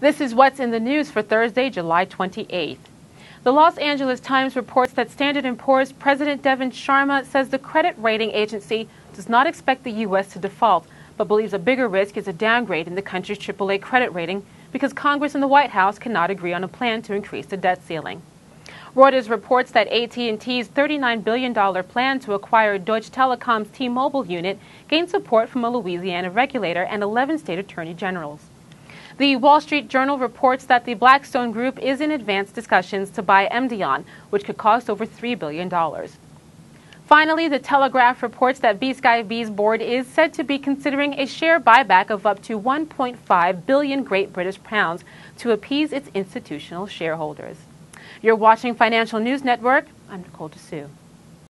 This is what's in the news for Thursday, July 28th. The Los Angeles Times reports that Standard & Poor's President Deven Sharma says the credit rating agency does not expect the U.S. to default, but believes a bigger risk is a downgrade in the country's AAA credit rating because Congress and the White House cannot agree on a plan to increase the debt ceiling. Reuters reports that AT&T's $39 billion plan to acquire Deutsche Telekom's T-Mobile unit gained support from a Louisiana regulator and 11 state attorney generals. The Wall Street Journal reports that the Blackstone Group is in advanced discussions to buy Emdeon, which could cost over $3 billion. Finally, the Telegraph reports that BSkyB's board is said to be considering a share buyback of up to 1.5 billion Great British pounds to appease its institutional shareholders. You're watching Financial News Network. I'm Nicole Desue.